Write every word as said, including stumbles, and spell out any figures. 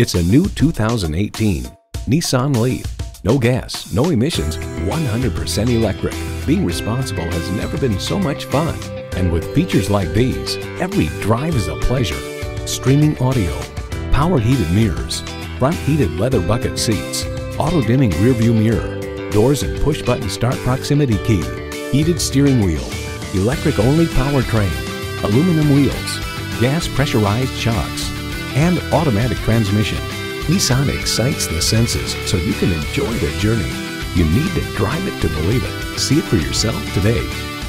It's a new two thousand eighteen Nissan LEAF. No gas, no emissions, one hundred percent electric. Being responsible has never been so much fun. And with features like these, every drive is a pleasure. Streaming audio, power heated mirrors, front heated leather bucket seats, auto dimming rear view mirror, doors and push button start proximity key, heated steering wheel, electric only powertrain, aluminum wheels, gas pressurized shocks, and automatic transmission. Nissan excites the senses so you can enjoy the journey. You need to drive it to believe it. See it for yourself today.